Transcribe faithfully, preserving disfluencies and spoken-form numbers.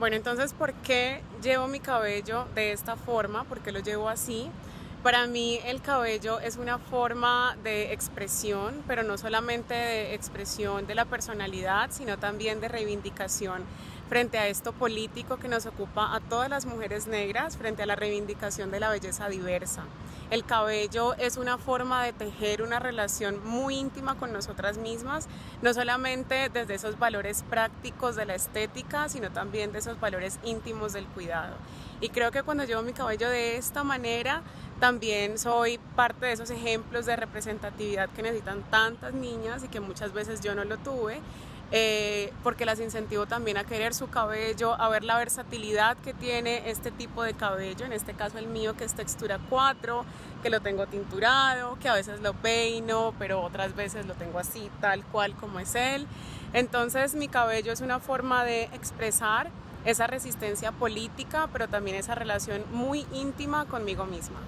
Bueno, entonces, ¿por qué llevo mi cabello de esta forma? ¿Por qué lo llevo así? Para mí el cabello es una forma de expresión, pero no solamente de expresión de la personalidad, sino también de reivindicación frente a esto político que nos ocupa a todas las mujeres negras, frente a la reivindicación de la belleza diversa. El cabello es una forma de tejer una relación muy íntima con nosotras mismas, no solamente desde esos valores prácticos de la estética, sino también de esos valores íntimos del cuidado. Y creo que cuando llevo mi cabello de esta manera, también soy parte de esos ejemplos de representatividad que necesitan tantas niñas y que muchas veces yo no lo tuve. Eh, porque las incentivo también a querer su cabello, a ver la versatilidad que tiene este tipo de cabello, en este caso el mío, que es textura cuatro, que lo tengo tinturado, que a veces lo peino, pero otras veces lo tengo así, tal cual como es él. Entonces mi cabello es una forma de expresar esa resistencia política, pero también esa relación muy íntima conmigo misma.